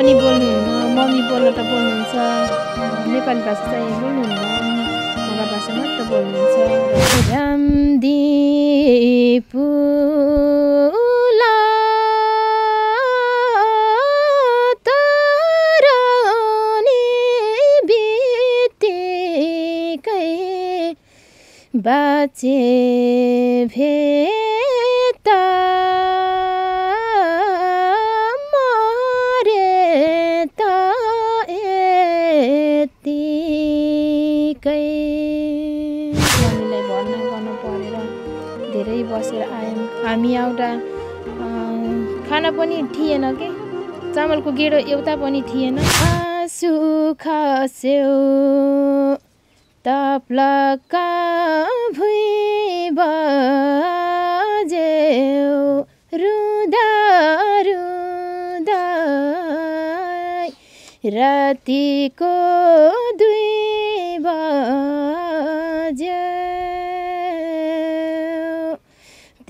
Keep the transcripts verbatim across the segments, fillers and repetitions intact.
पनि बोल्नुहुन्न, मम्मी बोल्न त बोल्नुहुन्छ, नेपाली भाषा चाहिँ बोल्नुहुन्न, मगर भाषा मात्र बोल्नुहुन्छ। रामदेपुला तराउने बितेकै बाचे भेता धेरै बसेर आयौँ हामी। एउटा खाना पनि थिएन के, चामलको गेडो एउटा पनि थिएन। आँसु खस्यो तप्लका भुई बज्यो रुँदा रुँदा रातिको दुई बज्यो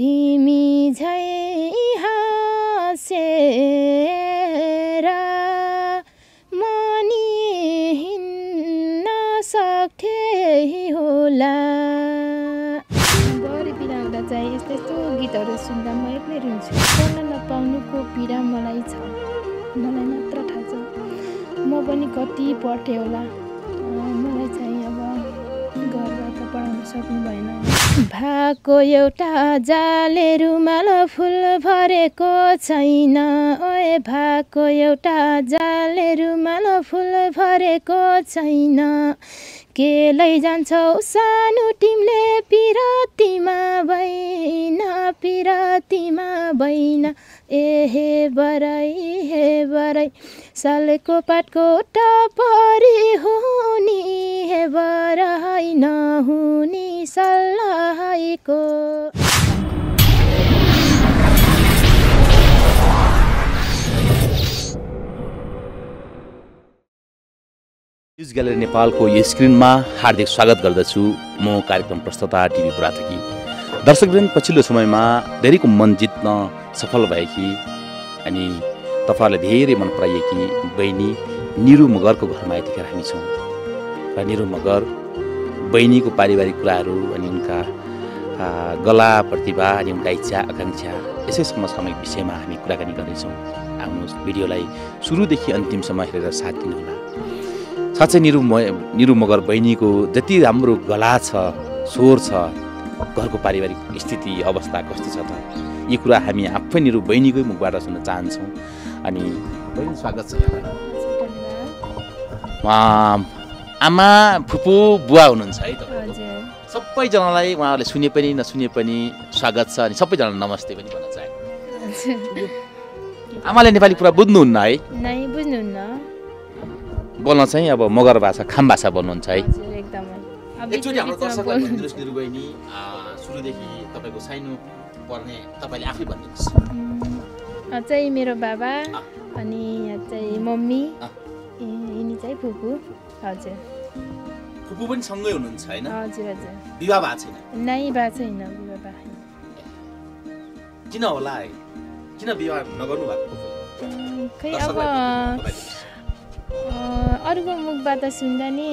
तिमी झै हाँसेर मनी हिन्न सक्थे होला। बढी पीडा हुँदा चाहिँ यस्तो यस्तो गीतहरू सुन्दा म एक्लै रुन्छु। गर्न नपाउनुको पीडा मलाई छ, मलाई मात्र थाहा छ। म पनि कति पढ्थेँ होला, मलाई चाहिँ अब गरेर त पढाउन सक्नु भएन। भाको एउटा जाले रुमाल फुल भरेको छैन, ओए भाको एउटा जाले रुमाल फुल भरेको छैन। के लै जान्छौ सानो तिमीले पिरातीमा भइन, पिरातीमा भइन, एहे बराई हे बराई सालको पाटको टपरी हुनी हे बराई नहुनी सल्लाहको। न्युज ग्यालेरी नेपालको यो स्क्रिनमा हार्दिक स्वागत गर्दछु। म कार्यक्रम प्रस्तुता टिभी पुराथकी। दर्शकवृन्द, पछिल्लो समयमा धेरैको मन जित्न सफल भएकी अनि तपाईँहरूले धेरै मन पराएकी बहिनी निरु मगरको घरमा यतिखेर हामी छौँ र निरु मगर बहिनीको पारिवारिक कुराहरू अनि उनका गला प्रतिभा अनि उनका इच्छा आकाङ्क्षा यसै समसामयिक विषयमा हामी कुराकानी गर्नेछौँ। आउनुहोस्, भिडियोलाई सुरुदेखि अन्तिमसम्म हेरेर साथ दिनुहोला। साँच्चै निरु म निरु मगर बहिनीको जति राम्रो गला छ, स्वर छ, घरको पारिवारिक स्थिति अवस्था कस्तो छ त, यो कुरा हामी आफै निरु बहिनीकै मुखबाट सुन्न चाहन्छौँ। अनि बहिनी, स्वागत छ। आमा, फुपू, बुवा हुनुहुन्छ है त, सबैजनालाई उहाँहरूले सुने पनि नसुने पनि स्वागत छ। अनि सबैजना नमस्ते पनि भन्न चाहे। आमाले नेपाली कुरा बुझ्नुहुन्न है? नै, बुझ्नुहुन्न। बोल्न चाहिँ अब मगर भाषा, खाम भाषा बोल्नुहुन्छ है? एकचोटि हाम्रो दर्शकलाई भन्दिनुहोस् निरु बहिनी, सुरुदेखि तपाईँको साइनो पर्ने तपाईँले आफै भन्दिनुहोस्। चाहिँ मेरो बाबा अनि यहाँ चाहिँ मम्मी, यिनी चाहिँ फुपू। हजुर, फुपू पनि सँगै हुनुहुन्छ हैन? हजुर हजुर। विवाह भएको छैन? नै, भएको छैन विवाह। किन होला है, किन विवाह नगर्नु भएको? खै अब अरूको मुखबाट सुन्दा नि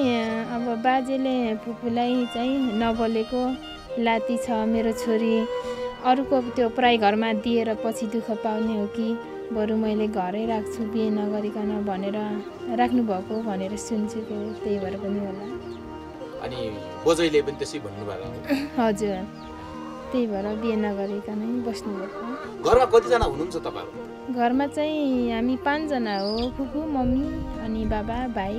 अब बाजेले फुपूलाई चाहिँ नबोलेको लाती छ मेरो छोरी, अरूको त्यो प्राय घरमा दिएर पछि दुःख पाउने हो कि बरु मैले घरै राख्छु बिहे नगरिकन भनेर राख्नुभएको भनेर सुन्छु। त्यही भएर पनि होला। अनि बोजैले पनि त्यसै भन्नुभएको? हजुर, त्यही भएर बिहे नगरिकनै बस्नुभएको। घरमा कतिजना हुनुहुन्छ तपाईँ? घरमा चाहिँ हामी पाँचजना हो, फुपू, मम्मी अनि बाबा, भाइ।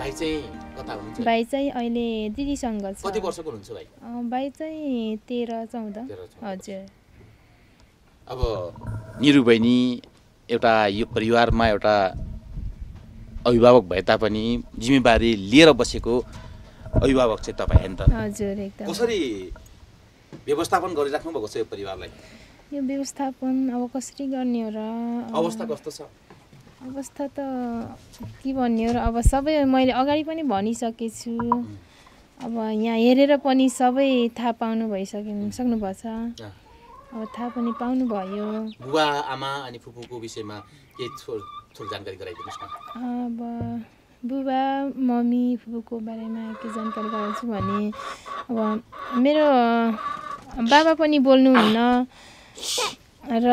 भाइ चाहिँ कता हुनुहुन्छ? भाइ चाहिँ अहिले दिदीसँग छ। कति वर्षको हुनुहुन्छ भाइ? भाइ चाहिँ तेह्र चौध। हजुर। अब निरु बहिनी, एउटा यो परिवारमा एउटा अभिभावक भए तापनि जिम्मेवारी लिएर बसेको अभिभावक चाहिँ तपाईँ हैन त? हजुर, एकदम। कसरी व्यवस्थापन गरिराख्नु भएको छ यो परिवारलाई? यो व्यवस्थापन अब कसरी गर्ने हो र? अवस्था कस्तो छ? अवस्था त के भन्ने हो र, अब सबै मैले अगाडि पनि भनिसकेछु। अब यहाँ हेरेर पनि सबै थाहा पाउनु भइसक्यो, सक्नुपर्छ। अब थाहा पनि पाउनुभयो। बुवा, आमा अनि फुपूको विषयमा केही थोड़ी जानकारी गराइदिनुस् न। बुबा मम्मी फुपूको बारेमा के जानकारी गराउँछु भने अब मेरो बाबा पनि बोल्नुहुन्न र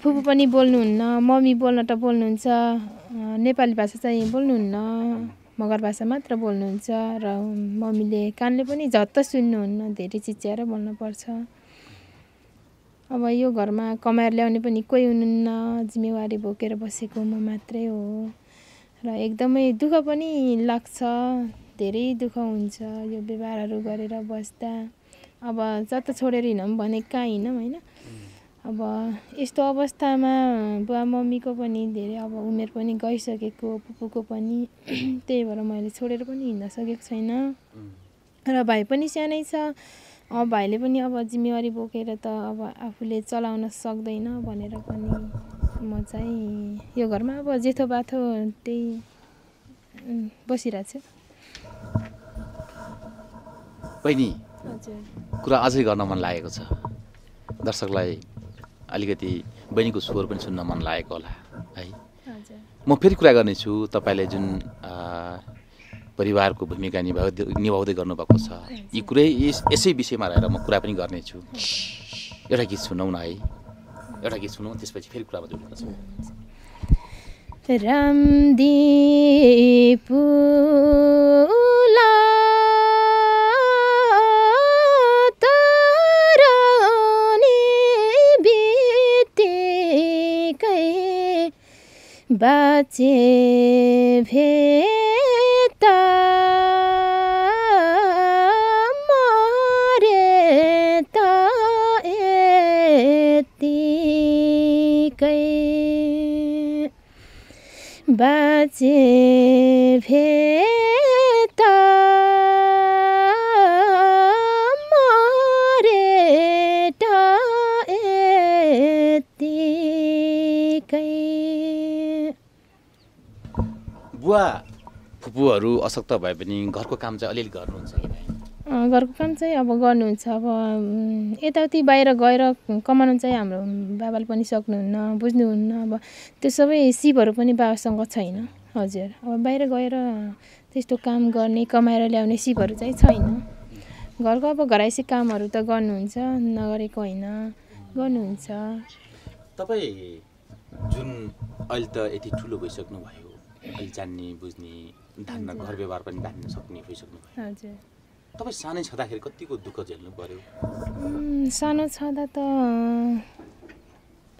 फुपू पनि बोल्नुहुन्न, मम्मी बोल्न त बोल्नुहुन्छ, नेपाली भाषा चाहिँ बोल्नुहुन्न, मगर भाषा मात्र बोल्नुहुन्छ र मम्मीले कानले पनि झट्ट सुन्नुहुन्न, धेरै चिच्याएर बोल्नुपर्छ। अब यो घरमा कमाएर ल्याउने पनि कोही हुनुहुन्न, जिम्मेवारी बोकेर बसेको म मात्रै हो र एकदमै दुःख पनि लाग्छ, धेरै दुःख हुन्छ यो व्यवहारहरू गरेर बस्दा। अब जता छोडेर हिँडौँ भने कहाँ हिँडौँ होइन। अब यस्तो अवस्थामा बुवा मम्मीको पनि धेरै अब उमेर पनि गइसकेको, फुपूको पनि, त्यही भएर मैले छोडेर पनि हिँड्न सकेको छैन र भाइ पनि सानै छ। अब भाइले पनि अब जिम्मेवारी बोकेर त अब आफूले चलाउन सक्दैन भनेर पनि म चाहिँ यो घरमा अब जेठो बाठो त्यही बसिरहेको छु। बहिनी कुरा अझै गर्न मन लागेको छ, दर्शकलाई अलिकति बहिनीको स्वर पनि सुन्न मन लागेको होला है। म फेरि कुरा गर्नेछु, तपाईँले जुन परिवारको भूमिका निभाउँदै निभाउँदै गर्नुभएको छ, यी कुरै यसै विषयमा रहेर म कुरा पनि गर्नेछु। एउटा गीत सुनौ न है, एउटा गीत सुनौ, त्यसपछि फेरि कुरामा जोड्नुपर्छ। रामदेपुला बाचे भेता मरे तीकै बाचे भेता मरे तीकै। बुवा फुपूहरू अशक्त भए पनि घरको काम चाहिँ अलिअलि गर्नुहुन्छ कि भाइ? घरको काम चाहिँ अब गर्नुहुन्छ, अब यताउति बाहिर गएर कमाउनु चाहिँ हाम्रो बाबाले पनि सक्नुहुन्न, बुझ्नुहुन्न। अब त्यो सबै सिपहरू पनि बाबासँग छैन। हजुर, अब बाहिर गएर त्यस्तो काम गर्ने, कमाएर ल्याउने सिपहरू चाहिँ छैन। घरको अब घरैसी कामहरू त गर्नुहुन्छ, नगरेको होइन, गर्नुहुन्छ। तपाईँ जुन अहिले त यति ठुलो भइसक्नुभयो, जान्ने बुझ्ने धान्न, घर व्यवहार पनि धान्न सक्ने भइसक्नु भयो। हजुर, तपाईँ सानै छँदाखेरि कतिको दुःख झेल्नु पर्यो? सानो छँदा त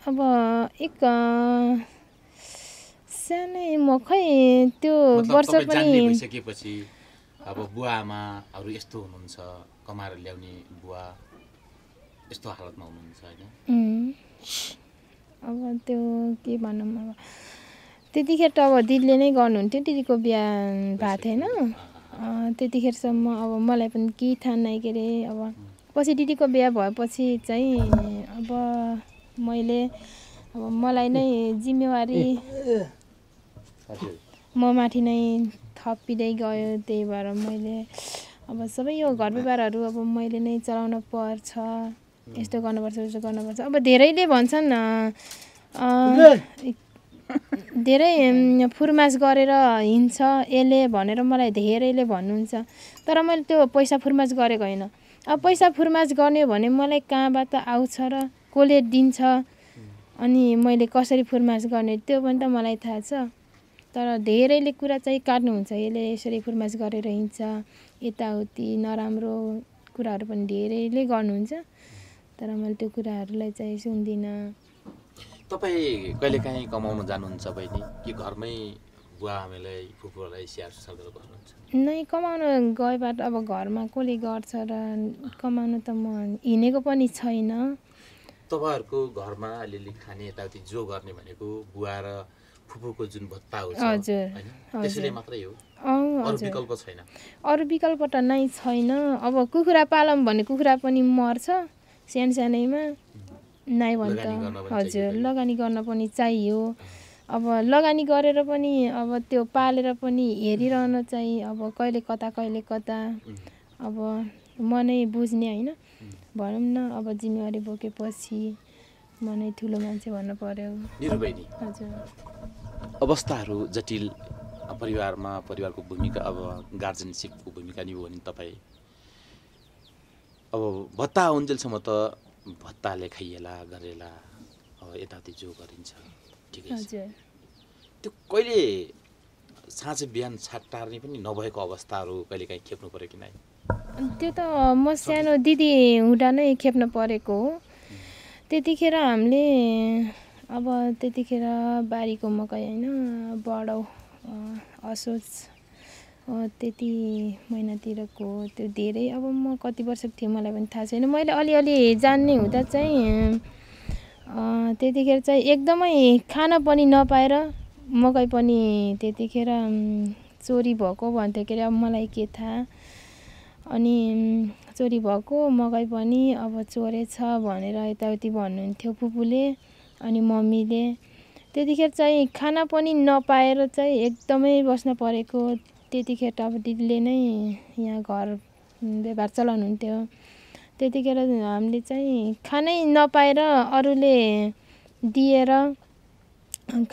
अब एक सानै म खै त्यो वर्ष पनि भइसकेपछि अब बुवा आमाहरू यस्तो हुनुहुन्छ, कमाएर ल्याउने बुवा यस्तो हालतमा हुनुहुन्छ होइन। अब त्यो के भनौँ, अब त्यतिखेर त अब दिदीले नै गर्नुहुन्थ्यो, दिदीको बिहा भएको थिएन त्यतिखेरसम्म। अब मलाई पनि केही थाहा नै के अरे, अब पछि दिदीको बिहा भएपछि चाहिँ अब मैले अब मलाई नै जिम्मेवारी म माथि नै थपिँदै गयो, त्यही भएर मैले अब सबै यो घर व्यवहारहरू अब मैले नै चलाउन पर्छ, यस्तो गर्नुपर्छ, यस्तो गर्नुपर्छ। अब धेरैले भन्छन्, धेरै फुर्मास गरेर हिँड्छ यसले भनेर मलाई धेरैले भन्नुहुन्छ, तर मैले त्यो पैसा फुर्मास गरेको होइन। अब पैसा फुर्मास गर्ने भने मलाई कहाँबाट आउँछ र कसले दिन्छ, अनि मैले कसरी फुर्मास गर्ने त्यो पनि त मलाई थाहा छ। तर धेरैले कुरा चाहिँ काट्नुहुन्छ, यसले यसरी फुर्मास गरेर हिँड्छ, यताउति नराम्रो कुराहरू पनि धेरैले गर्नुहुन्छ, तर मैले त्यो कुराहरूलाई चाहिँ सुन्दिनँ। तपाईँ कहिलेकाहीँ कमाउन जानुहुन्छ बहिनी कि घरमै बुवा आमालाई फुपूहरूलाई स्याहार सुसार गरेर बस्नुहुन्छ? नै, कमाउन गएबाट अब घरमा कसले गर्छ र, कमाउन त म हिँडेको पनि छैन। तपाईँहरूको घरमा अलिअलि खाने यताउति जो गर्ने भनेको बुवा र फुपूको जुन भत्ता हो हैन, त्यसैले मात्रै हो, अरू विकल्प छैन? अरू विकल्प त नै छैन। अब कुखुरा पालौँ भने कुखुरा पनि मर्छ सानो सानैमा, नाइ भन्दा हजुर लगानी गर्न पनि चाहियो। अब लगानी गरेर पनि अब त्यो पालेर पनि हेरिरहन चाहिँ अब कहिले कता कहिले कता अब म नै बुझ्ने होइन, भनौँ न। अब जिम्मेवारी बोकेपछि म नै ठुलो मान्छे भन्नु पर्यो। हजुर, अवस्थाहरु जटिल परिवारमा परिवारको भूमिका अब गार्जियनशिपको भूमिका निभायो भने तपाई अब भत्ता उन्जेलसम्म त भत्ताले खाइएला गरेला अब यताति जो गरिन्छ ठिकै छ। त्यो कहिले साँझ बिहान छाट्टार्ने पनि नभएको अवस्थाहरु कहिले काहीँ खेप्नु पर्यो कि नै? त्यो त म सानो दिदी हुँदा नै खेप्नु परेको हो। त्यतिखेर हामीले अब त्यतिखेर बारीको मकै हैन बडौ असोज त्यति महिनातिरको त्यो धेरै अब म कति वर्ष थिएँ मलाई पनि थाहा छैन। मैले अलिअलि जान्ने हुँदा चाहिँ त्यतिखेर चाहिँ एकदमै खाना पनि नपाएर मकै पनि त्यतिखेर चोरी भएको भन्थ्यो। अब मलाई के थाहा अनि चोरी भएको मकै पनि अब चोरेछ भनेर यताउति भन्नुहुन्थ्यो फुपूले अनि मम्मीले। त्यतिखेर चाहिँ खाना पनि नपाएर चाहिँ एकदमै बस्न परेको। त्यतिखेर त अब दिदीले नै यहाँ घर व्यवहार चलाउनुहुन्थ्यो। त्यतिखेर हामीले चाहिँ खानै नपाएर अरूले दिएर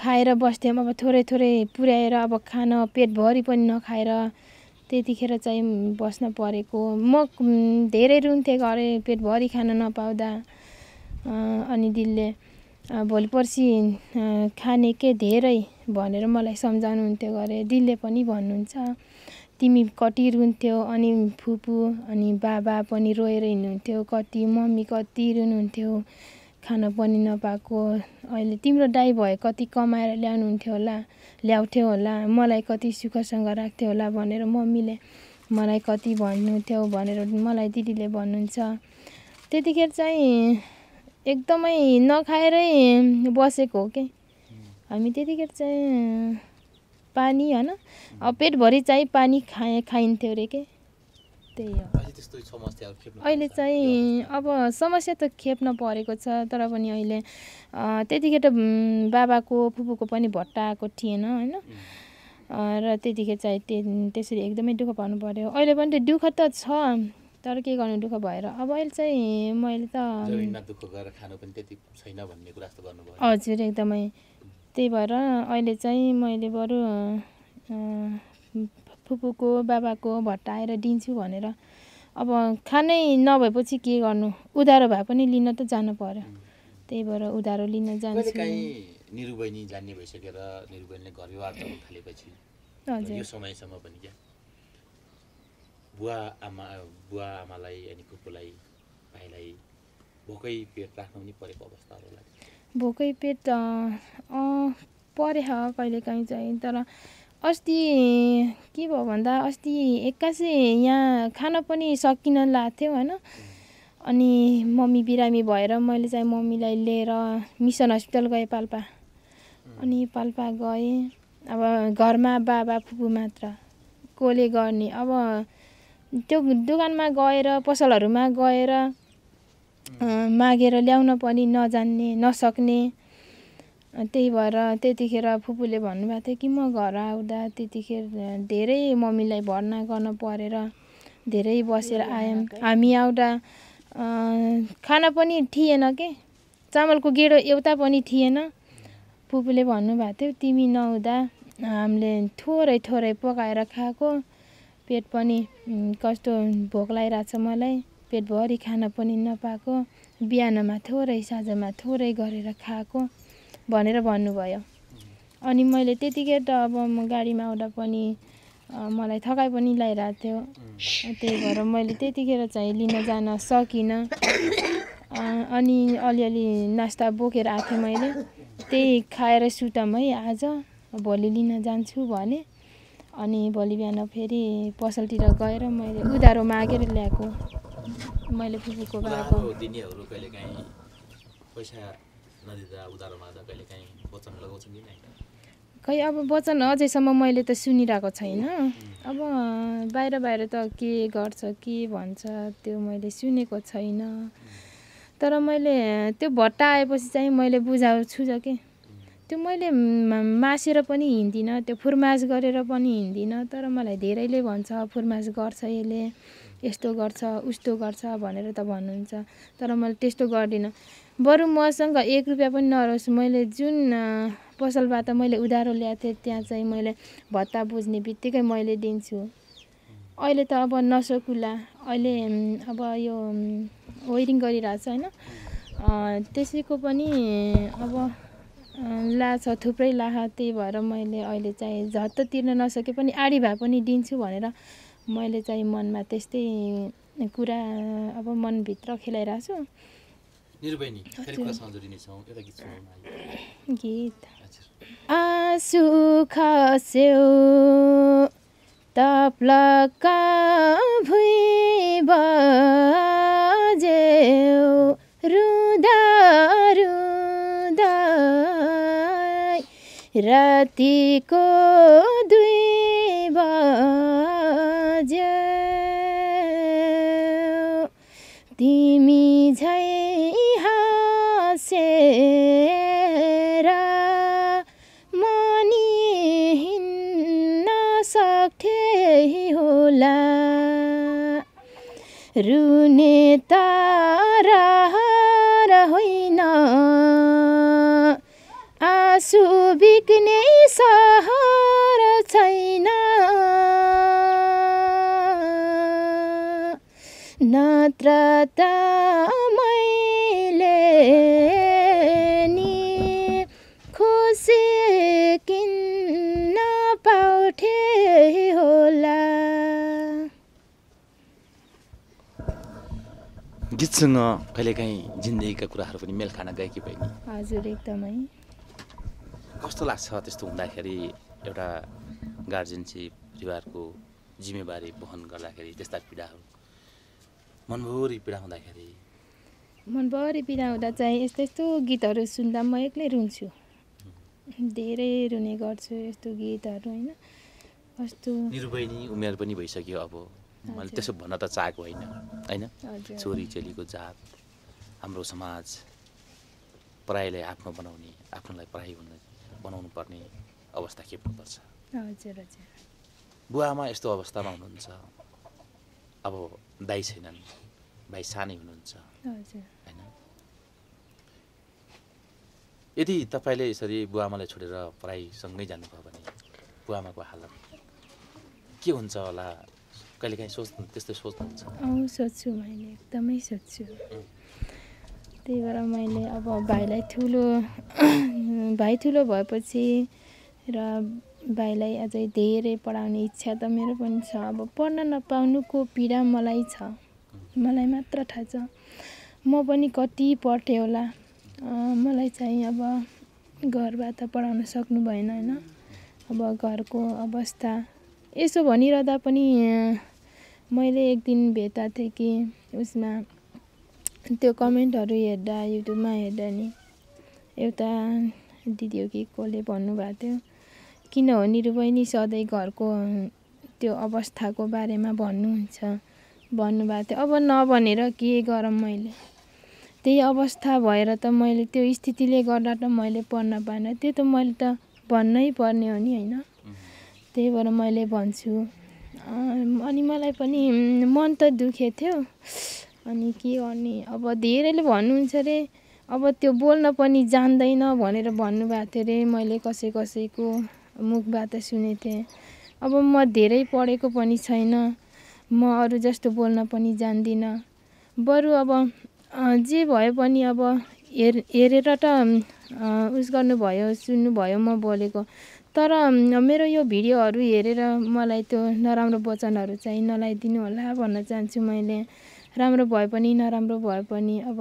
खाएर बस्थ्यौँ। अब थोरै थोरै पुर्याएर अब खाना पेटभरि पनि नखाएर त्यतिखेर चाहिँ बस्न परेको। म धेरै रुन्थेँ घरै पेटभरि खाना नपाउँदा। अनि दिदीले भोलि पर्सि खाने के धेरै भनेर मलाई सम्झाउनुहुन्थ्यो। गरे दिदीले पनि भन्नुहुन्छ तिमी कति रुन्थ्यौ। अनि फुपू अनि बाबा पनि रोएर हिँड्नुहुन्थ्यो कति, मम्मी कति रुनुहुन्थ्यो खाना पनि नपाएको। अहिले तिम्रो दाइ भए कति कमाएर ल्याउनुहुन्थ्यो होला, ल्याउँथ्यो होला, मलाई कति सुखसँग राख्थ्यो होला भनेर मम्मीले मलाई कति भन्नुहुन्थ्यो भनेर मलाई दिदीले भन्नुहुन्छ। त्यतिखेर चाहिँ एकदमै नखाएरै बसेको हो के हामी। त्यतिखेर चाहिँ पानी हैन अब पेटभरि चाहिँ पानी खाए खाइन्थ्यो रे के। त्यही हो अहिले चाहिँ अब समस्या त खेप्न परेको छ। तर पनि अहिले त्यतिखेर त बाबाको फुपूको पनि भट्टा आएको थिएन हैन र त्यतिखेर चाहिँ त्यसरी एकदमै दुःख पाउनु पर्यो। अहिले पनि त दुःख त छ तर के गर्नु दुःख भएर। अब अहिले चाहिँ मैले त जमिनमा दुःख गरेर खानु पनि त्यति छैन भन्ने कुरा जस्तो गर्नु भयो। हजुर एकदमै त्यही भएर अहिले चाहिँ मैले बरु फुपूको बाबाको भट्टाएर दिन्छु भनेर। अब खानै नभएपछि के गर्नु, उधारो भए पनि लिन त जानु पर्यो। त्यही भएर उधारो लिन जान्छु। निरु बहिनी जान्ने भइसकेर निरु बहिनीले घर व्यवहार गर्न थालेपछि यो समयसम्म पनि के बुवा आमा बुवा आमालाई अनि फुपूलाई भाइलाई भोकै पेट राख्नु पनि परेको अवस्थाहरू लाग्छ। भोकै पेट परे कहिले काहीँ चाहिँ। तर अस्ति के भयो भन्दा अस्ति एक्कासी यहाँ खान पनि सकिन लाग्थ्यो होइन। अनि मम्मी बिरामी भएर मैले चाहिँ मम्मीलाई लिएर मिसन हस्पिटल गएँ पाल्पा। अनि पाल्पा गएँ अब घरमा बाबा फुपू मात्र कोले गर्ने। अब त्यो दुकानमा गएर पसलहरूमा गएर मागेर ल्याउन पनि नजान्ने नसक्ने। त्यही भएर त्यतिखेर फुपूले भन्नुभएको थियो कि म घर आउँदा त्यतिखेर धेरै मम्मीलाई भर्ना गर्न परेर धेरै बसेर आयौँ। हामी आउँदा खाना पनि थिएन के, चामलको गेडो एउटा पनि थिएन। फुपूले भन्नुभएको थियो तिमी नहुँदा हामीले थोरै थोरै पकाएर खाएको। पेट पनि कस्तो भोक लागिरहेछ मलाई, पेटभरि खाना पनि नपाएको, बिहानमा थोरै साँझमा थोरै गरेर खाएको भनेर भन्नुभयो। अनि मैले त्यतिखेर त अब म गाडीमा आउँदा पनि मलाई थकाइ पनि लागिरहेको थियो। त्यही भएर मैले त्यतिखेर चाहिँ लिन जान सकिनँ। अनि अलिअलि नास्ता बोकेर आएको थिएँ मैले, त्यही खाएर सुतौँ है आज, भोलि लिन जान्छु भने। अनि भोलि बिहान फेरि पसलतिर गएर मैले उधारो मागेर ल्याएको। मैले फुपूको बाबाको दिनेहरु कहिले काहीँ पैसा नदिदा उधारो माग्दा कहिले काहीँ वचन लगाउँछन् कि हैन? खै अब वचन अझैसम्म मैले त सुनिरहेको छैन। अब बाहिर बाहिर त के गर्छ के भन्छ त्यो मैले सुनेको छैन। तर मैले त्यो भट्टा आएपछि चाहिँ मैले बुझाउँछु ज के त्यो मैले मासेर पनि हिँड्दिनँ, त्यो फुर्मास गरेर पनि हिँड्दिनँ। तर मलाई धेरैले भन्छ फुर्मास गर्छ यसले, यस्तो गर्छ उस्तो गर्छ भनेर त भन्नुहुन्छ। तर मैले त्यस्तो गर्दिनँ। बरू मसँग एक रुपया पनि नरहोस्, मैले जुन पसलबाट मैले उधारो ल्याएको थिएँ त्यहाँ चाहिँ मैले भत्ता बुझ्ने बित्तिकै मैले दिन्छु। अहिले त अब नसकुला, अहिले अब यो वेयरिङ गरिरहेछ हैन, त्यसैको पनि अब ला छ थुप्रै लाह, त्यही भएर मैले अहिले चाहिँ झट्ट तिर्न नसके पनि आडी भए पनि दिन्छु भनेर मैले चाहिँ मनमा त्यस्तै कुरा अब मनभित्र खेलाइरहेछु। निर्भयनी फेरि कसमा जोडिने छौ एउटा गीत सुनाउन आइ गीत आसु खस्यो तप्लका भुइ बजेउ रुदा रुदा रातिको दुई बजे तिमी झै मनी हिन्न सक्थे होला रुने ताराहर होइन आँसु बिक्ने सहर छैन नत्र त मैले गीतसँग कहिलेकाहीँ जिन्दगीका कुराहरू पनि मेल खान गएकी बहिनी? हजुर एकदमै। कस्तो लाग्छ त्यस्तो हुँदाखेरि एउटा गार्जियनसिप परिवारको जिम्मेवारी वहन गर्दाखेरि त्यस्ता पीडाहरू मनभरि पीडा हुँदाखेरि मनभरि पीडा हुँदा चाहिँ यस्तो यस्तो गीतहरू सुन्दा म एक्लै रुन्छु, धेरै रुने गर्छु यस्तो गीतहरू हैन। कस्तो निरु बहिनी उमेर पनि भइसक्यो, अब मैले त्यसो भन्न त चाहेको होइन हैन, छोरी चेलीको जात हाम्रो समाज पराईले आफ्नो बनाउने आफ्नोलाई पराई बनाउनु पर्ने अवस्था के पर्छ? हजुर हजुर। बुवा आमा यस्तो अवस्थामा हुनुहुन्छ, अब दाइ छैनन्, भाइ सानै हुनुहुन्छ होइन, यदि तपाईँले यसरी बुवा आमालाई छोडेर पराईसँगै जानुभयो भने बुवा आमाको हालत के हुन्छ होला? कहिलेकाहीँ सोच्नु त्यस्तै सोच्नुहुन्छ? सोध्छु मैले, एकदमै सोध्छु। त्यही भएर मैले अब भाइलाई ठुलो भाइ ठुलो भएपछि र भाइलाई अझै धेरै पढाउने इच्छा त मेरो पनि छ, अब पढ्न नपाउनुको पीडा मलाई छ, मलाई मात्र थाहा छ। म पनि कति पढ्थेँ होला, मलाई चाहिँ अब घरबाट पढाउन सक्नु भएन होइन, अब घरको अवस्था यसो भनिरहँदा पनि मैले एक दिन भेटा थिएँ कि उसमा त्यो कमेन्टहरू हेर्दा युट्युबमा हेर्दा नि एउटा दिदी हो कि कसले भन्नुभएको थियो किन हो निरु बहिनी सधैँ घरको त्यो अवस्थाको बारेमा भन्नुहुन्छ भन्नुभएको थियो, अब नभनेर के गरौँ मैले, त्यही अवस्था भएर त मैले त्यो स्थितिले गर्दा त मैले पढ्न पाएन, त्यो त मैले त भन्नै पर्ने हो नि होइन। त्यही भएर मैले भन्छु, अनि मलाई पनि मन त दुखेको थियो, अनि के गर्ने अब धेरैले भन्नुहुन्छ अरे अब त्यो बोल्न पनि जान्दैन भनेर भन्नुभएको थियो अरे, मैले कसै कसैको मुखबाट सुनेको थिएँ। अब म धेरै पढेको पनि छैन, म अरू जस्तो बोल्न पनि जान्दिनँ, बरु अब जे भए पनि अब हेर हेरेर त उस गर्नुभयो सुन्नुभयो म बोलेको, तर मेरो यो भिडियोहरू हेरेर मलाई त्यो नराम्रो वचनहरू चाहिँ नलाइदिनु होला भन्न चाहन्छु। मैले राम्रो भए पनि नराम्रो भए पनि अब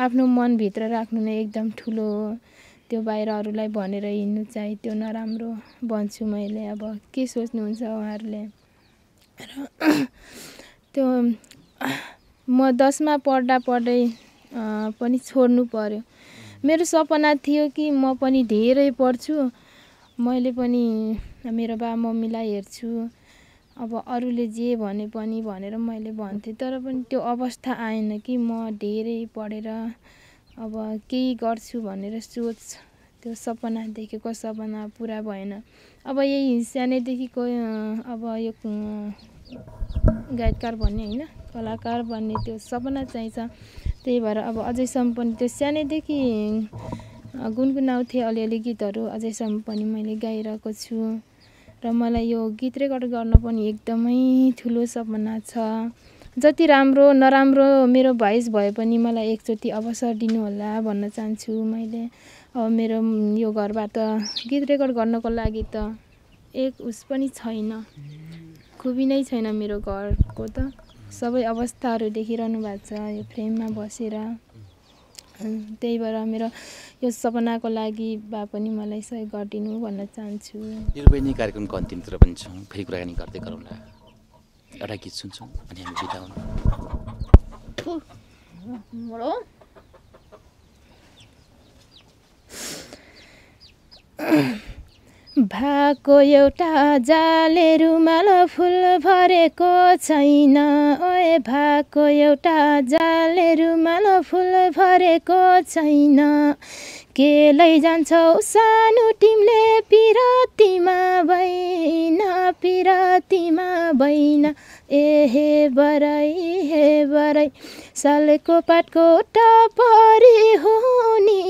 आफ्नो मनभित्र राख्नु नै एकदम ठुलो हो, त्यो बाहिर अरूलाई भनेर हिँड्नु चाहिँ त्यो नराम्रो भन्छु मैले। अब के सोच्नुहुन्छ उहाँहरूले? र त्यो म दसमा पढ्दा पढ्दै पनि छोड्नु पर्यो, मेरो सपना थियो कि म पनि धेरै पढ्छु, मैले पनि मेरो बा मम्मीलाई हेर्छु, अब अरूले जे भने पनि भनेर मैले भन्थेँ, तर पनि त्यो अवस्था आएन कि म धेरै पढेर अब केही गर्छु भनेर सोच त्यो सपना देखेको सपना पुरा भएन। अब यही सानैदेखिको अब यो गायककार भन्ने होइन कलाकार भन्ने त्यो सपना चाहिन्छ, त्यही भएर अब अझैसम्म पनि त्यो सानैदेखि गुनगुनाउँथे अलिअलि गीतहरू अझैसम्म पनि मैले गाइरहेको छु र मलाई यो गीत रेकर्ड गर्न पनि एकदमै ठुलो सपना छ। जति राम्रो नराम्रो मेरो भोइस भए पनि मलाई एकचोटी अवसर दिनु होला भन्न चाहन्छु। मैले अब मेरो यो घरबाट गीत रेकर्ड गर्नको लागि त एक उस पनि छैन, खुबी नै छैन मेरो घरको, त सबै अवस्थाहरू देखिरहनु भएको छ यो फ्रेममा बसेर। त्यही भएर मेरो यो सपनाको लागि भए पनि मलाई सहयोग गरिदिनु भन्न चाहन्छु। यो पनि कार्यक्रमको अन्तिमतिर पनि छ, फेरि कुराकानी गर्दै गरौँला। एउटा गीत सुन्छौँ अनि हामी बिताउँ। भाको एउटा जाले रुमाल फुल भरेको छैन, ओए भाको एउटा जाले रुमाल फुल भरेको छैन, के लैजान्छौ सानो तिमीले पिरातीमा बैन पिरातीमा बैन, ए हे बराई हे बराई सालको पातको टपरी हुनी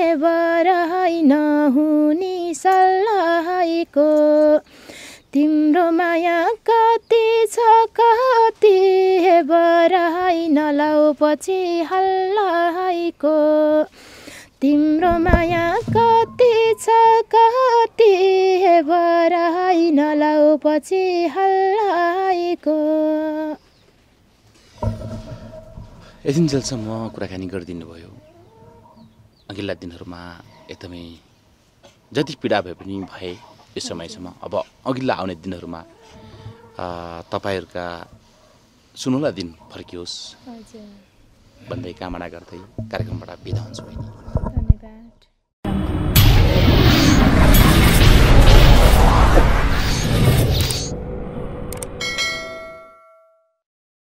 हे बराई नहुनी सल्लाहको, तिम्रो माया कति छ कति हे बराई नलाउ पछि हल्लाहको, तिम्रो माया कति छ कति हे बराई नलाउ पछि हल्लाएको। यतिन जेलसम्म कुराकानी गरिदिनु भयो। अघिल्ला दिनहरूमा एकदमै जति पीडा भए पनि भए यो समयसम्म, अब अघिल्ला आउने दिनहरूमा तपाईँहरूका सुनौला दिन फर्कियोस् भन्दै कामना गर्दै कार्यक्रमबाट बिदा हुन्छु।